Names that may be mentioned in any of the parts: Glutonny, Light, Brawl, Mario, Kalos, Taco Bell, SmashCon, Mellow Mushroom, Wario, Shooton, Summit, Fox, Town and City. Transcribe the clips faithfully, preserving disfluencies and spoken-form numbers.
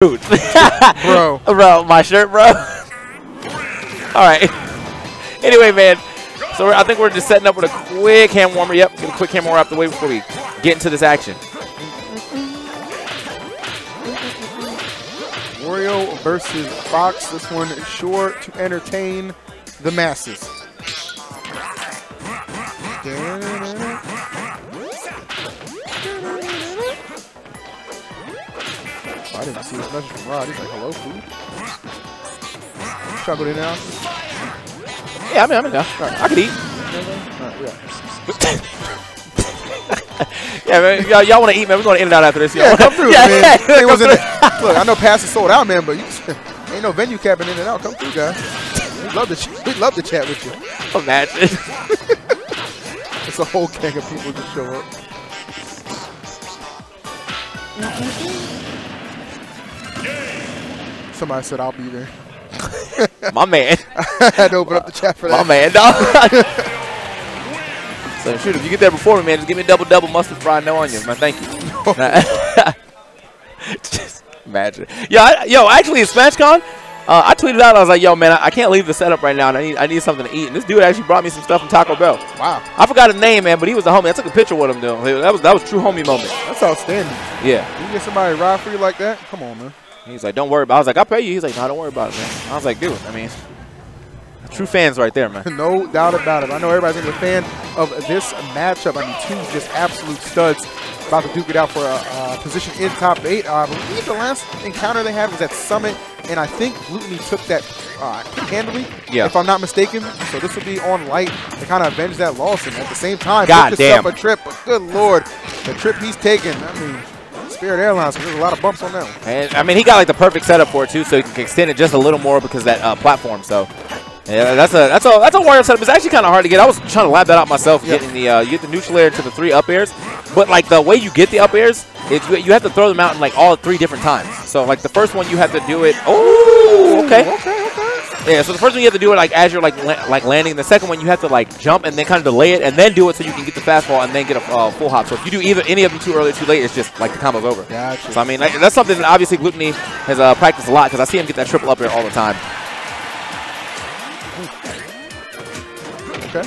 Dude. Bro. Bro, my shirt, bro. Alright. Anyway, man. So we're, I think we're just setting up with a quick hand warmer. Yep, get a quick hand warmer out the way before we get into this action. Wario versus Fox. This one is sure to entertain the masses. I didn't see this message from Rod. He's like, hello, food. Should I go in now? Yeah, I'm in, I'm in now. Right. I could eat. Right, yeah. Yeah, man. Y'all want to eat, man. We're going to in and out after this. Yeah, come through, yeah, man. Yeah, yeah, come through. The, look, I know pass is sold out, man, but you just, ain't no venue capping in and out. Come through, guys. We'd love to, we'd love to chat with you. Imagine. It's a whole gang of people just show up. Somebody said I'll be there. My man. I had to open up the chat for that. My man, dog. So shoot, if you get there before me, man, just give me a double double mustard fried, no onions, man. Thank you. No. Just imagine. Yo, I, yo, actually at SmashCon, uh, I tweeted out, I was like, yo, man, I, I can't leave the setup right now, and I need, I need something to eat. And this dude actually brought me some stuff from Taco Bell. Wow. I forgot his name, man, but he was a homie. I took a picture with him, though. That was that was a true homie moment. That's outstanding. Yeah. You get somebody to ride for you like that? Come on, man. He's like, don't worry about it. I was like, I'll pay you. He's like, no, don't worry about it, man. I was like, dude, I mean, true fans right there, man. No doubt about it. I know everybody's going to be a fan of this matchup. I mean, two just absolute studs about to duke it out for a, a position in top eight. Uh, I believe the last encounter they had was at Summit, and I think Glutonny took that uh, handily, yeah, if I'm not mistaken. So this will be on Light to kind of avenge that loss. And at the same time, God took damn. a trip. But good Lord, the trip he's taken, I mean, Spirit Airlines, there's a lot of bumps on that one. And, I mean, he got like the perfect setup for it too, so he can extend it just a little more because of that uh, platform. So, yeah, that's a that's a that's a Wario setup. It's actually kind of hard to get. I was trying to lab that out myself, yep. Getting the uh, you get the neutral air to the three up airs, but like the way you get the up airs, it, you have to throw them out in like all three different times. So like the first one you have to do it. Oh, okay. Ooh, okay, okay. Yeah. So the first one you have to do it like as you're like la like landing. The second one you have to like jump and then kind of delay it and then do it so you can get the fastball and then get a uh, full hop. So if you do either any of them too early or too late, it's just like the combo's over. Gotcha. So I mean like, that's something that obviously Glutonny has uh, practiced a lot because I see him get that triple up air all the time. Okay.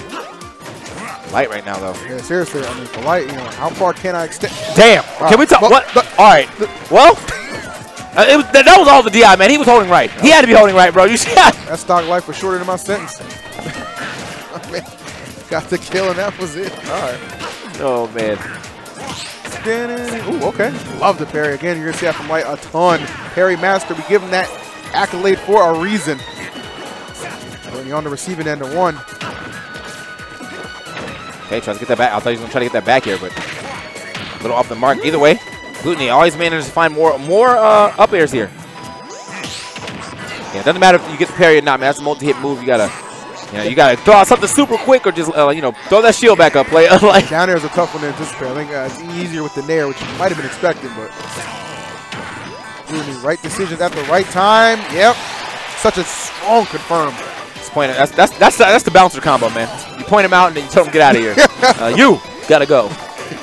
Light right now though. Yeah, seriously. I mean, for Light, you know, how far can I extend? Damn. All can right. we talk? Well, what? All right. Well, it was, that was all the D I, man. He was holding right. No. He had to be holding right, bro. You see that? That stock life was shorter than my sentence. I mean, got the kill and that was it. All right. Oh man. Ooh, okay. Love the parry again. You're gonna see that from Light a ton. Parry master. We give him that accolade for a reason. When you're on the receiving end of one. Okay, tries to get that back. I thought he was going to try to get that back here, but a little off the mark. Either way, Glutonny always manages to find more more uh, up airs here. Yeah, it doesn't matter if you get the parry or not, man. That's a multi-hit move. You gotta, you know, you gotta throw out something super quick or just, uh, you know, throw that shield back up. Play like down there is a tough one to anticipate. I think uh, it's easier with the nair, which you might have been expecting, but Glutonny, right decisions at the right time. Yep, such a strong confirm. Point. That's that's that's the, that's the bouncer combo, man. You point him out and then you tell him get out of here. uh, you gotta go.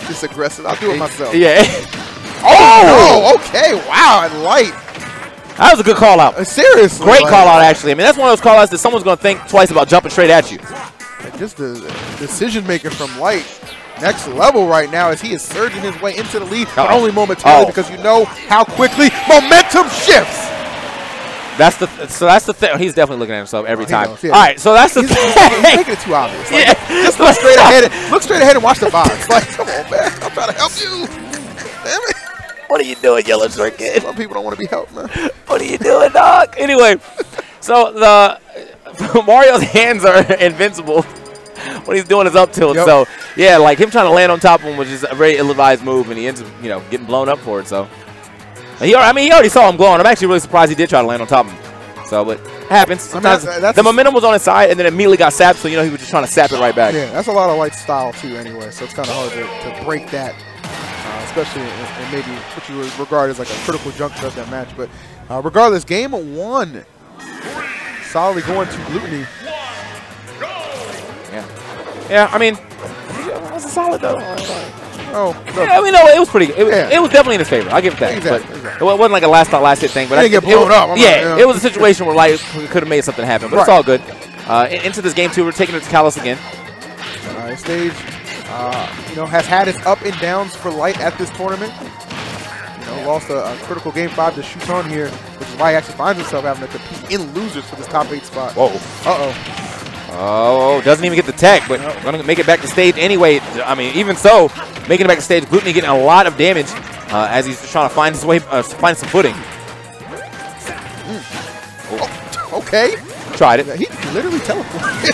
Just aggressive. I'll do it myself. Yeah. Oh, oh. Okay. Wow. And Light. That was a good call out. Uh, seriously. Great like, call out, actually. I mean, that's one of those call outs that someone's gonna think twice about jumping straight at you. Just the decision making from Light. Next level right now as he is surging his way into the lead, but only momentarily oh. because you know how quickly momentum shifts. That's the th so that's the thing. He's definitely looking at himself every oh, time. Knows, yeah. All right, so that's the he's, thing. He's making it too obvious. Like, yeah. Just look straight ahead. And, look straight ahead and watch the vibes. Like, come on, man. I'm trying to help you. Damn it. What are you doing, yellow circuit? Some people don't want to be helped, man. What are you doing, dog? Anyway, so the Mario's hands are invincible. What he's doing is up tilt. Yep. So yeah, like him trying to land on top of him was just a very ill-advised move, and he ends up, you know, getting blown up for it. So. He, I mean, he already saw him glowing. I'm actually really surprised he did try to land on top of him. So, but it happens. Sometimes I mean, that's the momentum was on his side, and then immediately got sapped. So, you know, he was just trying to sap it right back. Yeah, that's a lot of Light style, too, anyway. So, it's kind of hard to, to break that, uh, especially in, in maybe what you would regard as like a critical juncture of that match. But uh, regardless, game one, solidly going to Glutonny. Yeah. Yeah, I mean, that's a solid, though. Oh, no. Yeah, I mean, no, it was pretty good. It, yeah. it was definitely in his favor. I'll give it that. Exactly. But, exactly. It wasn't like a last thought, last hit thing. But I think it blew it up. I'm yeah, like, yeah, it was a situation where Light could have made something happen, but right. it's all good. Uh, into this game two, we're taking it to Kalos again. Uh, stage, uh, you know, has had its up and downs for Light at this tournament. You know, lost a, a critical game five to Shooton here, which is why he actually finds himself having to compete in losers for this top eight spot. Whoa. Uh-oh. Oh, doesn't even get the tech, but going to make it back to stage anyway. I mean, even so, making it back to stage, Glutonny getting a lot of damage uh, as he's trying to find his way, uh, find some footing. Mm. Oh, okay. Tried it. Yeah, he literally teleported.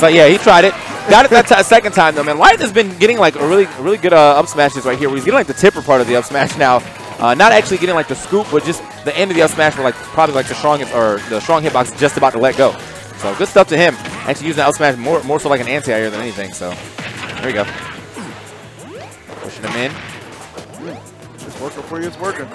So, yeah, he tried it. Got it that second time, though, man. Light has been getting, like, a really really good uh, up smashes right here. He's getting, like, the tipper part of the up smash now. Uh, not actually getting, like, the scoop, but just the end of the up smash where, like, probably, like, the strong, or the strong hitbox is just about to let go. So good stuff to him. Actually using the out smash more, more so like an anti-air than anything. So there we go. Pushing him in. It's working for you. It's working.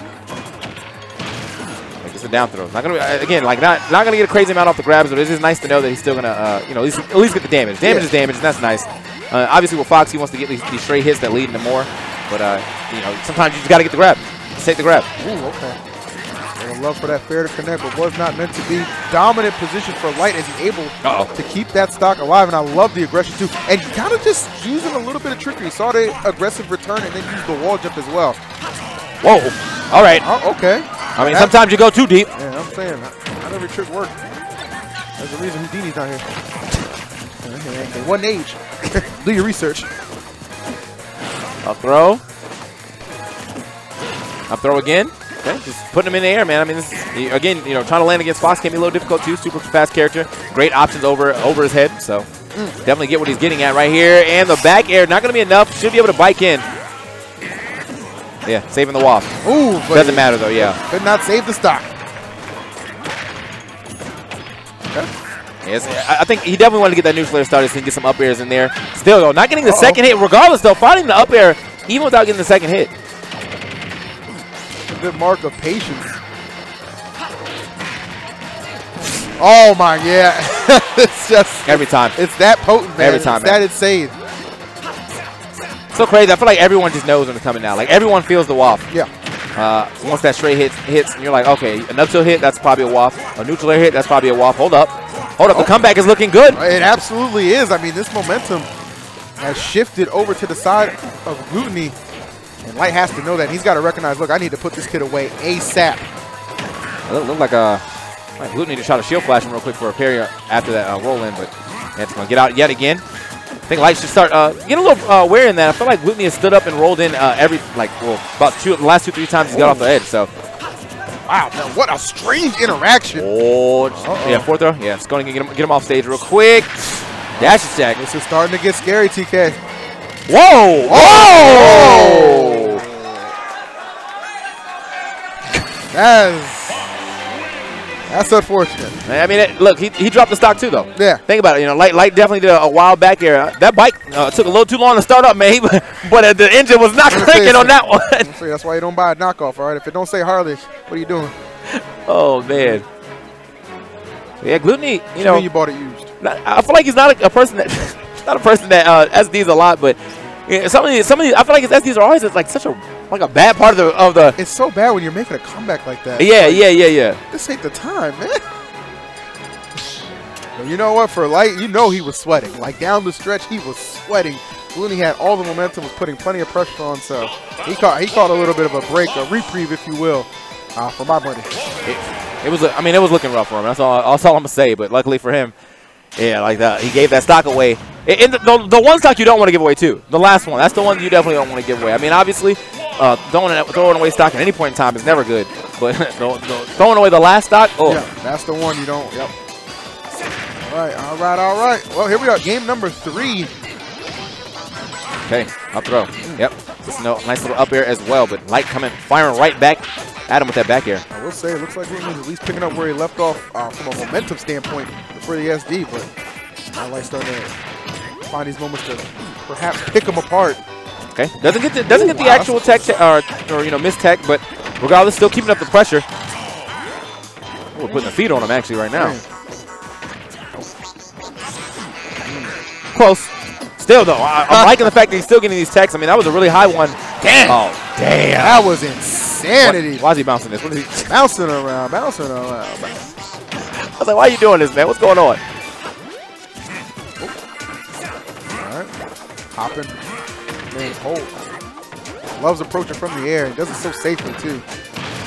Like it's a down throw. Not gonna be, again, like not not gonna get a crazy amount off the grabs, but it is nice to know that he's still gonna uh, you know at least, at least get the damage. Damage yeah. is damage, and that's nice. Uh, obviously with Fox, he wants to get these, these straight hits that lead into more. But uh, you know sometimes you just gotta get the grab. Just take the grab. Ooh, okay. Love for that fair to connect, but was not meant to be. Dominant position for Light as he's able uh -oh. to keep that stock alive, and I love the aggression too. And you kind of just using a little bit of trickery. Saw the aggressive return and then used the wall jump as well. Whoa. All right. Uh, okay. I mean, that's, sometimes you go too deep. Yeah, I'm saying. Not every trick works. There's a reason Houdini's out here. At one age. Do your research. Up throw. Up throw again. Okay, just putting him in the air, man. I mean, this is, again, you know, trying to land against Fox can be a little difficult too. Super fast character, great options over over his head. So mm. definitely get what he's getting at right here. And the back air, not going to be enough. Should be able to bike in. Yeah, saving the waft. Ooh, doesn't matter though. Yeah, could not save the stock. Okay. Yes, I think he definitely wanted to get that new flare started so he can get some up airs in there. Still though, not getting the uh -oh. second hit. Regardless though, finding the up air even without getting the second hit. Good mark of patience. Oh my, yeah. It's just every time. It's that potent, man. Every time, it's man. That insane. So crazy. I feel like everyone just knows when it's coming out. Like everyone feels the waft. Yeah. Uh, so once that straight hit hits, and you're like, okay, an up tilt hit, that's probably a waft. A neutral air hit, that's probably a waft. Hold up, hold up. Oh. The comeback is looking good. It absolutely is. I mean, this momentum has shifted over to the side of Glutonny. And Light has to know that. He's got to recognize, look, I need to put this kid away ASAP. It looked like a like Glutonny to try to shield flash him real quick for a parry after that uh, roll in, but that's going to get out yet again. I think Light should start uh, getting a little uh, aware in that. I feel like Glutonny has stood up and rolled in uh, every, like, well, about two, the last two, three times he's got off the edge, so. Wow, man, what a strange interaction. Oh, just, uh -oh. yeah, fourth throw. Yeah, it's going to get him, get him off stage real quick. Dash attack. This is starting to get scary, T K. Whoa! Whoa! Whoa! That's that's unfortunate. I mean, it, look, he, he dropped the stock too, though. Yeah. Think about it. You know, Light Light definitely did a, a wild back air. That bike uh, took a little too long to start up, man. He, but uh, the engine was not clicking on that one. See, that's why you don't buy a knockoff, all right? If it don't say Harley, what are you doing? Oh man. Yeah, Glutonny. You she know, you bought it used. Not, I feel like he's not a, a person that. Not a person that uh, S Ds a lot, but yeah, some of these, some of these, I feel like his S Ds are always like such a like a bad part of the of the. It's so bad when you're making a comeback like that. Yeah, like, yeah, yeah, yeah. This ain't the time, man. You know what? For Light, you know he was sweating. Like down the stretch, he was sweating. Glutonny had all the momentum, was putting plenty of pressure on, so he caught he caught a little bit of a break, a reprieve, if you will, uh, for my money. It, it was, I mean, it was looking rough for him. That's all, that's all I'm gonna say. But luckily for him, yeah, like that, he gave that stock away. And the, the, the one stock you don't want to give away, too. The last one. That's the one you definitely don't want to give away. I mean, obviously, uh, throwing, throwing away stock at any point in time is never good. But the, the, throwing away the last stock, oh. Yeah, that's the one you don't. Yep. All right, all right, all right. Well, here we are. Game number three. Okay, up throw. Yep. Just no, nice little up air as well. But Light coming, firing right back at him with that back air. I will say, it looks like he's at least picking up where he left off uh, from a momentum standpoint for the S D. But I like starting to find these moments to perhaps pick them apart. Okay, doesn't get the, doesn't Ooh, get the wow. actual tech te or, or you know miss tech, but regardless, still keeping up the pressure. Oh, we're putting the feet on him actually right now. Mm. Close. Still though, I, I'm liking the fact that he's still getting these techs. I mean, that was a really high one. Damn. Oh damn, that was insane. Insanity. Why, why is he bouncing this? What is he bouncing around, bouncing around. Bouncing. I was like, why are you doing this, man? What's going on? Alright. Hopping. Man, hold. Loves approaching from the air. He does it so safely, too.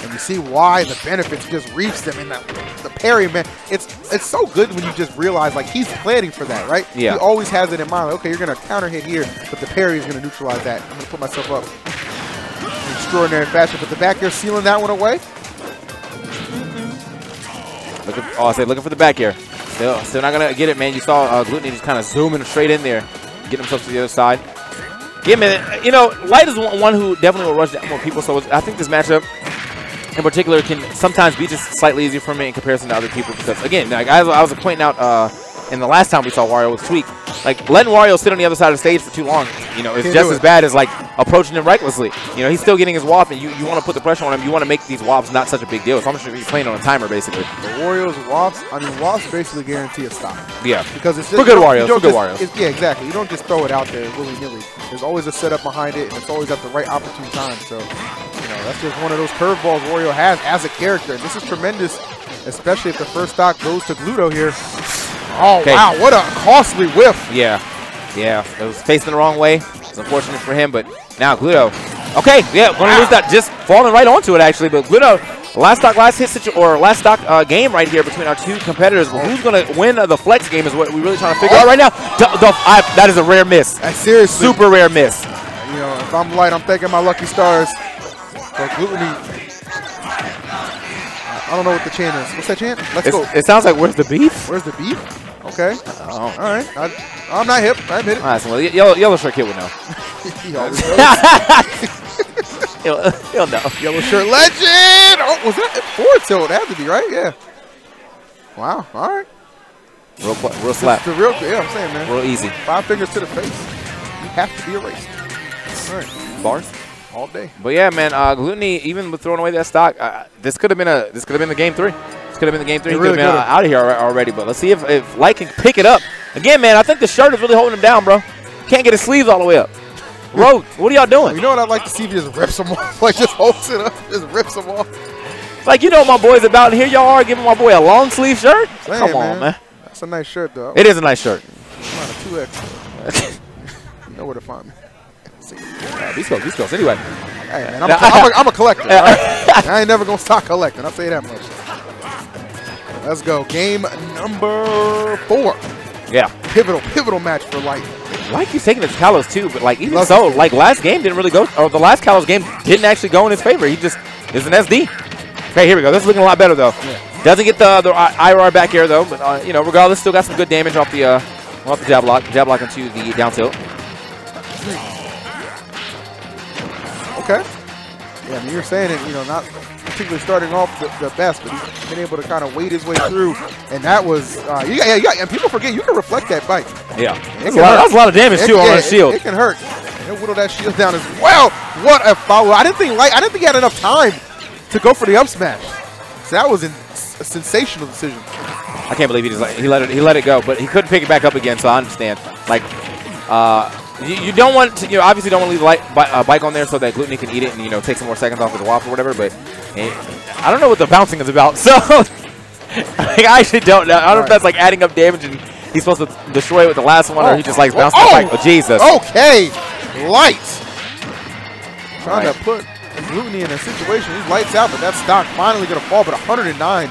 And you see why the benefits just reach them in that the parry, man. It's it's so good when you just realize, like, he's planning for that, right? Yeah. He always has it in mind. Like, okay, you're going to counter hit here, but the parry is going to neutralize that. I'm going to put myself up in extraordinary fashion. But the back air sealing that one away. Looking, oh, I said looking for the back air. Still, still not going to get it, man. You saw uh, Glutonny just kind of zooming straight in there, getting himself to the other side. Give me it. You know, Light is one who definitely will rush more people, so I think this matchup in particular can sometimes be just slightly easier for me in comparison to other people because, again, like I, I was pointing out uh, in the last time we saw Wario was tweaked, like letting Wario sit on the other side of the stage for too long, you know, it's just as bad as like approaching him recklessly. You know, he's still getting his W A P, and you, you want to put the pressure on him. You want to make these W A Ps not such a big deal. So I'm sure he's playing on a timer, basically. The Wario's W A Ps, I mean, W A Ps basically guarantee a stop. Yeah. Because it's just, for good Wario's, for good Wario's. Yeah, exactly. You don't just throw it out there willy-nilly. There's always a setup behind it, and it's always at the right opportune time. So, you know, that's just one of those curveballs Wario has as a character. And this is tremendous, especially if the first stock goes to Gluto here. Oh, okay. Wow, what a costly whiff. Yeah, yeah, it was facing the wrong way. It's unfortunate for him, but now Gluto. Okay, yeah, going to lose that. Just falling right onto it, actually. But Gluto, last stock, last hit situ or last stock uh, game right here between our two competitors. Well, who's going to win uh, the flex game is what we're really trying to figure oh. out right now. D the, I, that is a rare miss. Uh, seriously. Super rare miss. You know, if I'm Light, I'm thanking my lucky stars. But Glutonny, I don't know what the chant is. What's that chant? Let's it's, go. It sounds like, where's the beef? Where's the beef? Okay. Oh. All right. I, I'm not hip. I'm hip. Right, so yellow, yellow shirt kid would know. He always knows. he'll, he'll know. Yellow shirt legend. Oh, was that forward tilt? It had to be, right? Yeah. Wow. All right. Real, real slap. The real, yeah, I'm saying, man. Real easy. Five fingers to the face. You have to be erased. All right. Bars. All day. But yeah, man, uh, Glutonny, even with throwing away that stock, uh, this could have been a this could have been the game three. This could have been the game three. He really could have been uh, out of here already. But let's see if, if Light can pick it up. Again, man, I think the shirt is really holding him down, bro. Can't get his sleeves all the way up. Road, what are y'all doing? You know what I'd like to see if he just rips them off. Like, just holds it up, just rips them off. Like, you know what my boy's about. Here y'all are giving my boy a long sleeve shirt. Dang, Come man. on, man. That's a nice shirt, though. It is a nice shirt. I'm on a two X. You know where to find me. Yeah, these goes, these goes. Anyway, hey, man, I'm, now, a, I'm, a, I'm a collector. Right? I ain't never gonna stop collecting. I'll say that much. Let's go, game number four. Yeah, pivotal, pivotal match for Light. Light keeps taking his Kalos too, but like even Love so, like last game didn't really go, or the last Kalos game didn't actually go in his favor. He just is an S D. Okay, here we go. This is looking a lot better though. Yeah. Doesn't get the the I R back air though, but uh, you know, regardless, still got some good damage off the uh, off the jab lock, jab lock into the down tilt. Okay. Yeah, I mean, you're saying it, you know, not particularly starting off the, the best, but he's been able to kind of wade his way through. And that was, uh, you got, yeah, you got, and people forget, you can reflect that bite. Yeah. That was a lot of damage, it, too, yeah, on the shield. It, it can hurt. And whittle that shield down as well. What a foul. I didn't think, like, I didn't think he had enough time to go for the up smash. So that was in, a sensational decision. I can't believe he just like, he let it, he let it go, but he couldn't pick it back up again, so I understand. Like, uh... You, you don't want to, you know, obviously don't want to leave the light, uh, bike on there so that Glutonny can eat it and, you know, take some more seconds off his W A P or whatever, but it, I don't know what the bouncing is about, so like, I actually don't know. I don't know if that's, like, adding up damage and he's supposed to destroy it with the last one, oh, or he just, like, bouncing oh, the bike. Oh, Jesus. Okay. Light. Trying right. to put Glutonny in a situation. He's lights out, but that stock finally going to fall, but one hundred nine.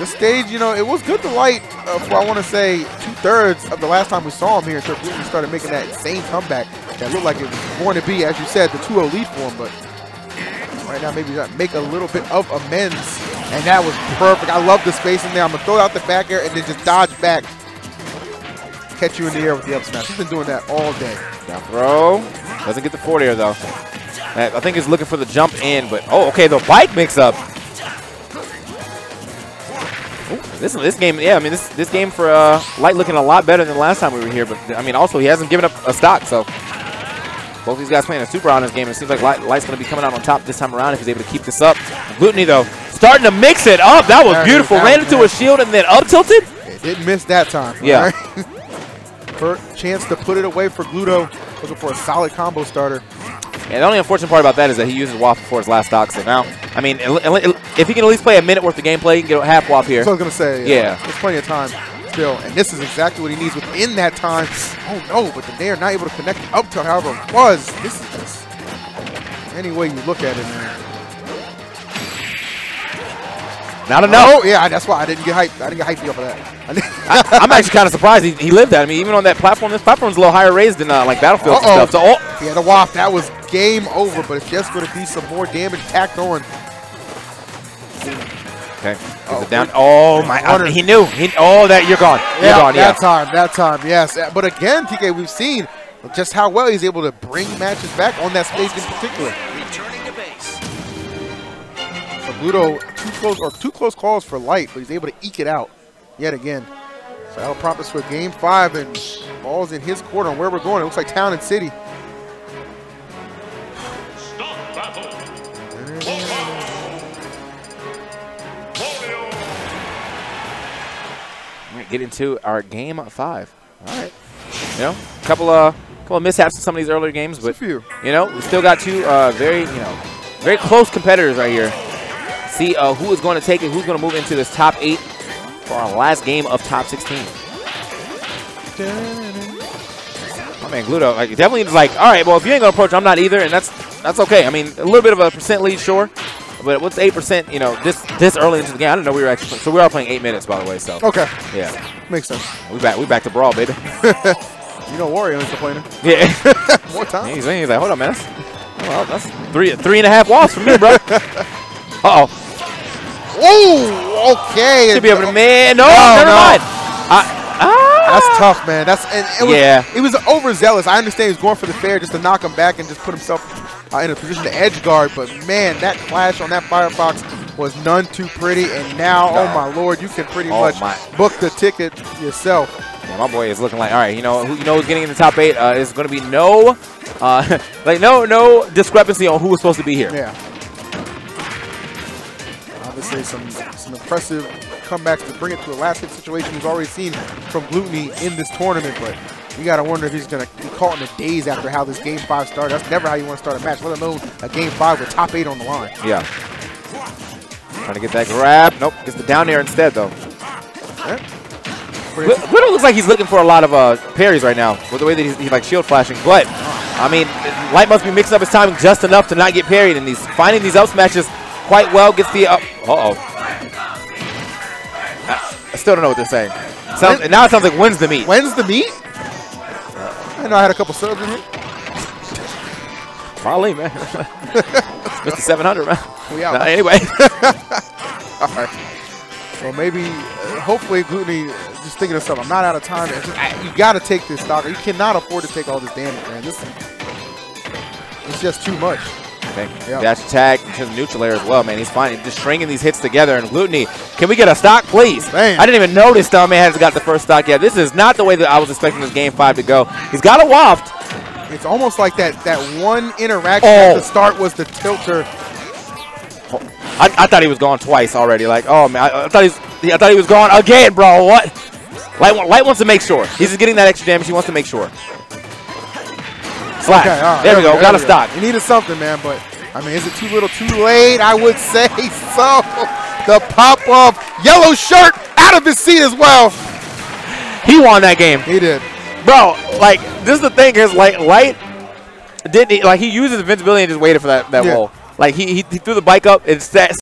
This stage, you know, it was good to Light uh, for, I want to say, two-thirds of the last time we saw him here until Glutonny started making that same comeback that looked like it was born to be, as you said, the two oh lead for him. But right now, maybe not make a little bit of amends. And that was perfect. I love the space in there. I'm going to throw out the back air and then just dodge back. Catch you in the air with the up smash. He's been doing that all day. Down throw. Doesn't get the forward air, though. I think he's looking for the jump in. But, oh, okay, the bike mix-up. This this game, yeah, I mean, this this game for uh, Light looking a lot better than last time we were here. But, I mean, also, he hasn't given up a stock. So, both these guys playing a super honest game. It seems like Light, Light's going to be coming out on top this time around if he's able to keep this up. Glutonny, though, starting to mix it up. That was beautiful. Ran into a shield and then up tilted. It didn't miss that time. Yeah. Right? Chance to put it away for Gluto. Looking for a solid combo starter. And the only unfortunate part about that is that he uses W A P before his last stock. So now, I mean, if he can at least play a minute worth of gameplay, he can get a half W A P here. That's what I was going to say. Yeah. Uh, there's plenty of time still. And this is exactly what he needs within that time. Oh, no, but they are not able to connect it up to however it was. This is just any way you look at it, man. Not enough. Oh, yeah, that's why I didn't get hyped. I didn't get hyped up for that. I, I'm actually kind of surprised he, he lived that. I mean, even on that platform, this platform's a little higher raised than uh, like Battlefield uh -oh. and stuff. So, oh. Yeah, the W A P, that was game over, but it's just going to be some more damage tacked on. Okay. Oh, it down. oh my. I, he knew. He, oh, that you're gone. You're yeah, gone, that yeah. time, that time, yes. But again, T K, we've seen just how well he's able to bring matches back on that stage in particular. Gluto, too close or two close calls for Light, but he's able to eke it out yet again. So that'll prompt us for game five, and ball's in his quarter on where we're going. It looks like Town and City. Stop battle. All right, get into our game five. All right, you know, a couple of couple of mishaps in some of these earlier games, but you know, we still got two uh, very you know very close competitors right here. See uh, who is going to take it, who's going to move into this top eight for our last game of top sixteen. My man Gluto, like, definitely is like, all right, well, if you ain't going to approach, I'm not either, and that's that's okay. I mean, a little bit of a percent lead, sure, but what's eight percent, you know, this this early into the game? I didn't know we were actually playing. So we are playing eight minutes, by the way, so. Okay. Yeah. Makes sense. We back, we back to Brawl, baby. You know Wario is complaining. Yeah. More time. He's, he's like, hold on, man. That's, well, that's three, three and a half walls for me, bro. Uh-oh. Oh, okay. Should be able to, man. No, no never no. mind. I, ah. That's tough, man. That's and it was, yeah. He was overzealous. I understand he was going for the fair just to knock him back and just put himself uh, in a position to edge guard. But man, that flash on that Firefox was none too pretty. And now, no. oh my lord, you can pretty oh much my. book the ticket yourself. Yeah, my boy is looking like, all right, you know, who, you know, who's getting in the top eight uh, is going to be no, uh, like no, no discrepancy on who was supposed to be here. Yeah. Obviously, some some impressive comebacks to bring it to a last hit situation we've already seen from Glutonny in this tournament, but you gotta wonder if he's gonna be caught in a daze after how this game five started. That's never how you want to start a match, let alone a game five with top eight on the line. Yeah. Trying to get that grab. Nope. Gets the down air instead, though. Glutonny looks like he's looking for a lot of uh, parries right now with the way that he's, he's like shield flashing, but I mean, Light must be mixing up his timing just enough to not get parried, and he's finding these up smashes quite well. Gets the up. Uh-oh. I, I still don't know what they're saying. Sounds, and now it sounds like when's the meat. When's the meat? I know I had a couple subs in here. Probably, man. Mister seven hundred, man. We out. Nah, anyway. All right. Well, maybe, uh, hopefully, Glutonny is just thinking of something. I'm not out of time. Just, I, you got to take this, Stalker. You cannot afford to take all this damage, man. This, it's just too much. Okay. Yep. Dash attack to the neutral air as well, man. He's fine. He's just stringing these hits together. And Glutonny, can we get a stock, please? Man. I didn't even notice that man hasn't got the first stock yet. This is not the way that I was expecting this game five to go. He's got a waft. It's almost like that that one interaction oh. at the start was the tilter. I, I thought he was gone twice already. Like, oh, man. I, I thought he's, I thought he was gone again, bro. What? Light, Light wants to make sure. He's just getting that extra damage. He wants to make sure. Slash. Okay, right, there, there we go. go. Got a stock. You needed something, man, but, I mean, is it too little too late? I would say so. The pop-up yellow shirt out of his seat as well. He won that game. He did. Bro, like, this is the thing is, like, Light didn't, like, he used his invincibility and just waited for that, that yeah. wall. Like, he, he, he threw the bike up and sat,